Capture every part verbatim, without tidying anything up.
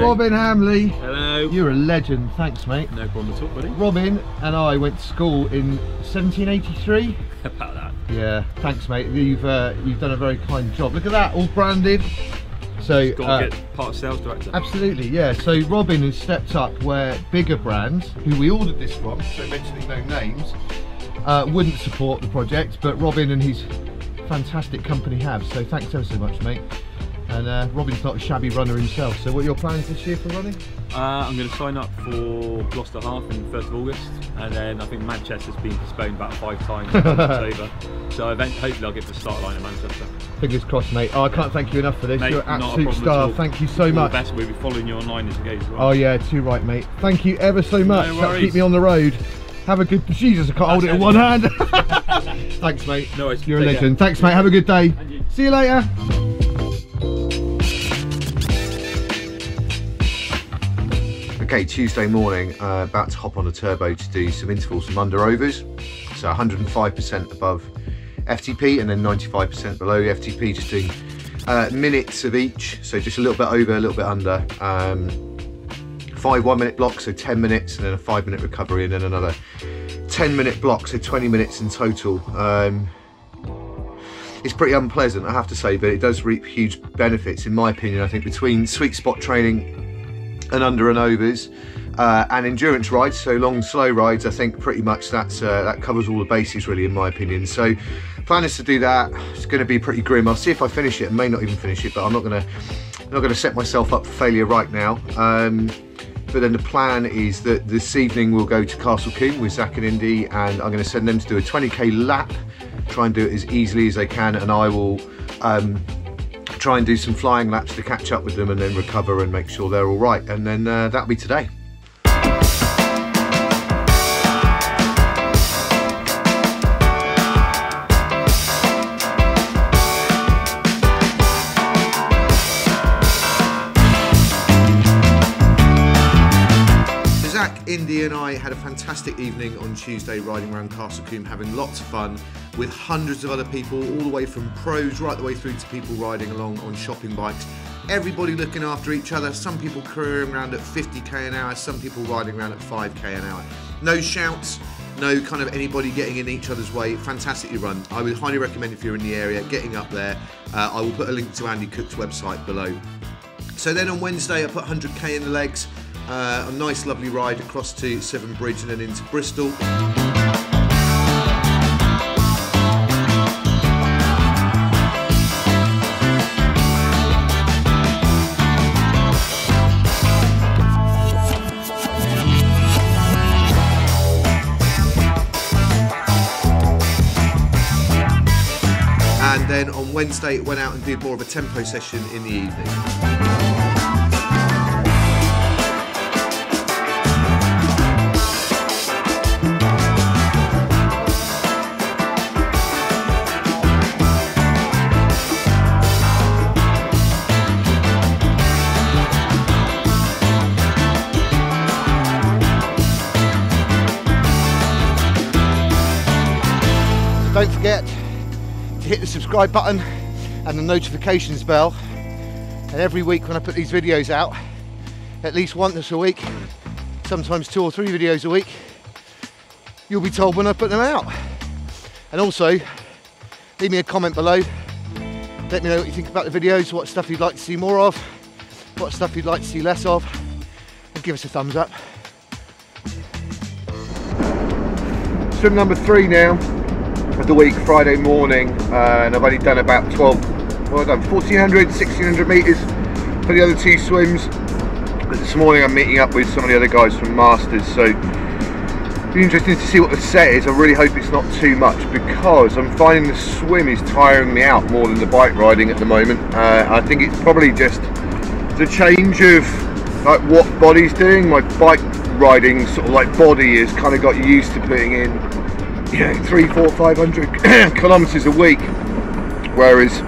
Robin Hamley. Hello. You're a legend. Thanks, mate. No problem at all, buddy. Robin and I went to school in seventeen eighty-three. About that. Yeah. Thanks, mate. You've uh, you've done a very kind job. Look at that, all branded. So got uh, to get part of sales director. Absolutely, yeah. So Robin has stepped up where bigger brands, who we ordered this from, so mentioning no names, uh, wouldn't support the project, but Robin and his fantastic company have. So thanks ever so much, mate. And uh, Robin's not a shabby runner himself. So what are your plans this year for running? Uh, I'm going to sign up for Gloucester Half on the first of August, and then I think Manchester's been postponed about five times in October. So eventually, hopefully I'll get to the start line in Manchester. Fingers crossed, mate. Oh, I can't thank you enough for this. Mate, you're an absolute star. Thank you so all much. The best. We'll be following you online as it goes as well. Oh yeah, too right, mate. Thank you ever so much. No worries. Keep me on the road. Have a good... Jesus, I can't hold it in one hand. Thanks, mate. No worries. You're a legend. Thanks, mate. Have a good day. You. See you later. Okay, Tuesday morning, uh, about to hop on a turbo to do some intervals, some under overs. So one hundred and five percent above F T P and then ninety-five percent below F T P, just doing uh, minutes of each. So just a little bit over, a little bit under. Um, five one minute blocks, so ten minutes, and then a five minute recovery, and then another ten minute block, so twenty minutes in total. Um, It's pretty unpleasant, I have to say, but it does reap huge benefits, in my opinion. I think between sweet spot training and under and overs uh, and endurance rides, so long, slow rides, I think pretty much that's, uh, that covers all the bases, really, in my opinion. So plan is to do that. It's going to be pretty grim. I'll see if I finish it. I may not even finish it, but I'm not going to not going to set myself up for failure right now. Um, but then the plan is that this evening we'll go to Castle Combe with Zach and Indy, and I'm going to send them to do a twenty K lap. Try and do it as easily as they can, and I will um, try and do some flying laps to catch up with them and then recover and make sure they're all right, and then uh, that'll be today. Indy and I had a fantastic evening on Tuesday riding around Castle Combe, having lots of fun with hundreds of other people, all the way from pros right the way through to people riding along on shopping bikes. Everybody looking after each other, some people careering around at fifty K an hour, some people riding around at five K an hour. No shouts, no kind of anybody getting in each other's way. Fantastically run. I would highly recommend, if you're in the area, getting up there. Uh, I will put a link to Andy Cook's website below. So then on Wednesday I put one hundred K in the legs. Uh, a nice lovely ride across to Severn Bridge and then into Bristol. And then on Wednesday went out and did more of a tempo session in the evening. Don't forget to hit the subscribe button and the notifications bell, and every week when I put these videos out, at least once a week, sometimes two or three videos a week, you'll be told when I put them out. And also leave me a comment below, let me know what you think about the videos, what stuff you'd like to see more of, what stuff you'd like to see less of, and give us a thumbs up. Swim number three now of the week, Friday morning, uh, and I've only done about twelve, well, I've done fourteen hundred, sixteen hundred metres for the other two swims. But this morning I'm meeting up with some of the other guys from Masters, so it'll be interesting to see what the set is. I really hope it's not too much, because I'm finding the swim is tiring me out more than the bike riding at the moment. Uh, I think it's probably just the change of like what body's doing. My bike riding sort of like body has kind of got used to putting in, you know, three, four, five hundred kilometres a week, whereas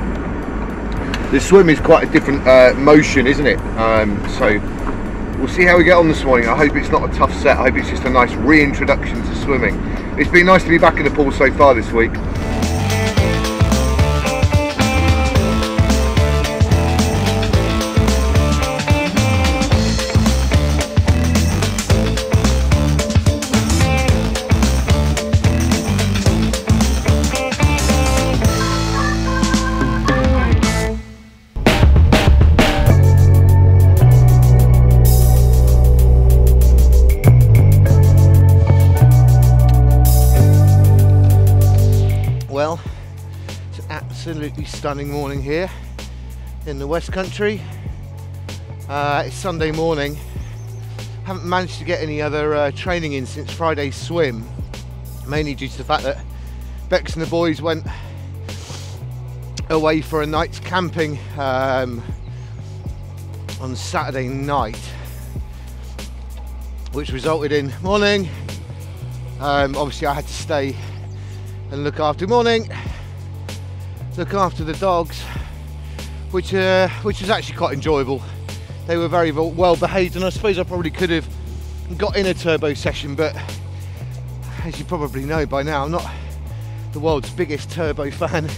the swim is quite a different uh, motion, isn't it? Um, so we'll see how we get on this morning. I hope it's not a tough set. I hope it's just a nice reintroduction to swimming. It's been nice to be back in the pool so far this week. absolutely stunning morning here in the West Country. Uh, it's Sunday morning. Haven't managed to get any other uh, training in since Friday's swim, mainly due to the fact that Bex and the boys went away for a night's camping um, on Saturday night, which resulted in morning. Um, obviously I had to stay and look after morning, look after the dogs, which uh, which was actually quite enjoyable. They were very well behaved, and I suppose I probably could have got in a turbo session, but as you probably know by now, I'm not the world's biggest turbo fan,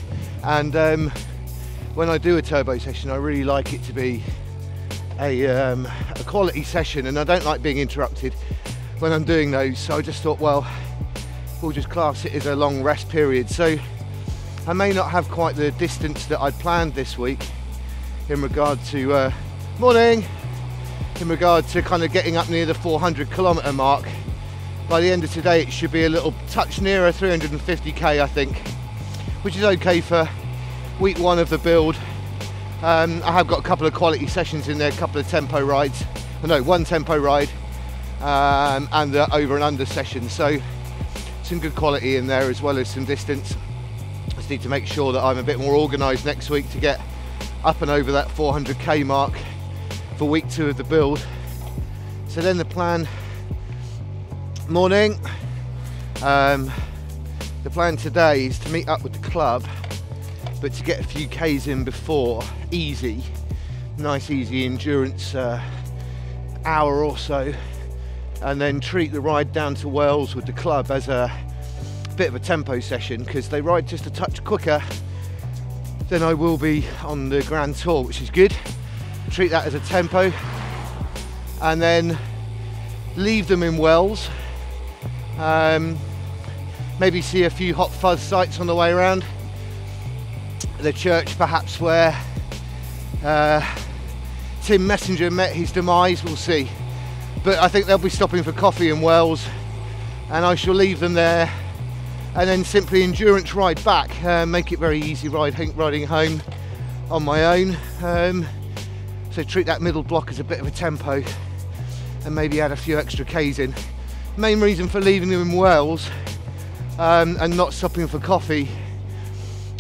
and um, when I do a turbo session I really like it to be a, um, a quality session, and I don't like being interrupted when I'm doing those, so I just thought, well, we'll just class it as a long rest period. So I may not have quite the distance that I'd planned this week in regard to uh, morning in regard to kind of getting up near the four hundred kilometer mark. By the end of today it should be a little touch nearer three hundred fifty K, I think, which is okay for week one of the build. um, I have got a couple of quality sessions in there, a couple of tempo rides, no one tempo ride um, and the over and under session, so some good quality in there as well as some distance. I just need to make sure that I'm a bit more organized next week to get up and over that four hundred K mark for week two of the build. So then the plan morning um, the plan today is to meet up with the club, but to get a few K's in before, easy nice easy endurance uh, hour or so, and then treat the ride down to Wells with the club as a bit of a tempo session, because they ride just a touch quicker than I will be on the Grand Tour, which is good. Treat that as a tempo, and then leave them in Wells. Um, maybe see a few Hot Fuzz sites on the way around. The church, perhaps, where uh, Tim Messenger met his demise, we'll see. But I think they'll be stopping for coffee in Wells, and I shall leave them there, and then simply endurance ride back, uh, make it very easy ride, riding home on my own. Um, so treat that middle block as a bit of a tempo, and maybe add a few extra K's in. Main reason for leaving them in Wells um, and not stopping for coffee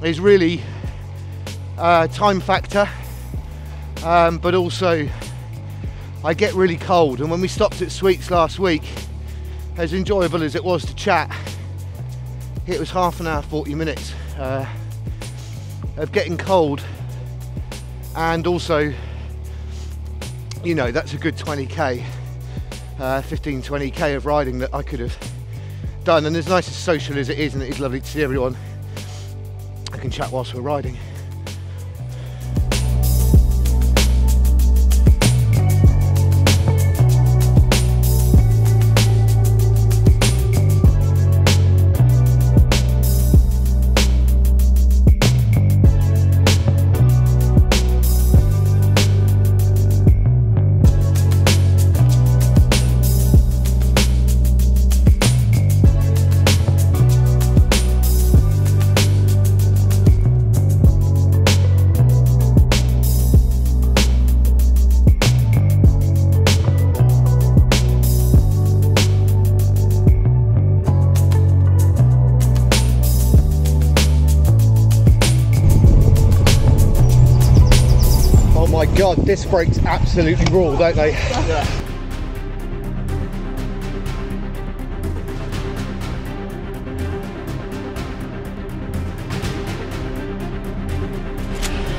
is really uh, time factor, um, but also I get really cold, and when we stopped at Sweets last week, as enjoyable as it was to chat, it was half an hour, forty minutes uh, of getting cold, and also, you know, that's a good twenty K, uh, fifteen, twenty K of riding that I could have done. And as nice as social as it is, and it is lovely to see everyone, I can chat whilst we're riding. God, disc brakes absolutely rule, don't they? Yeah.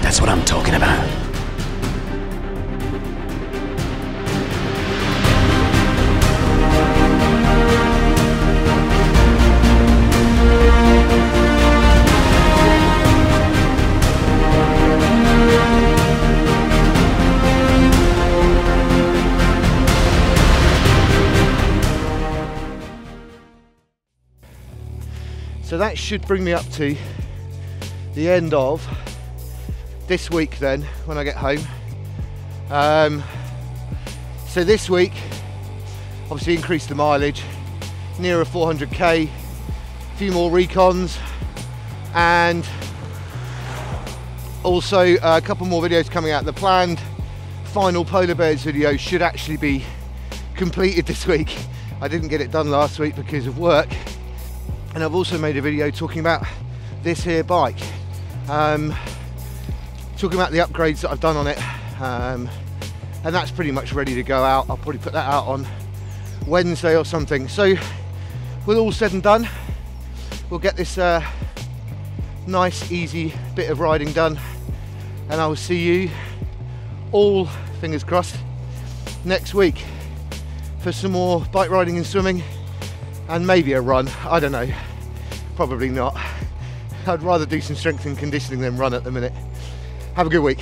That's what I'm talking about. So that should bring me up to the end of this week then, when I get home. Um, so this week, obviously increased the mileage, nearer four hundred K, a few more recons, and Also, uh, a couple more videos coming out. The planned final polar bears video should actually be completed this week. I didn't get it done last week because of work. And I've also made a video talking about this here bike. Um, talking about the upgrades that I've done on it. Um, and that's pretty much ready to go out. I'll probably put that out on Wednesday or something. So, with all said and done, we'll get this uh, nice, easy bit of riding done. And I will see you all, fingers crossed, next week for some more bike riding and swimming, and maybe a run. I don't know, probably not. I'd rather do some strength and conditioning than run at the minute. Have a good week.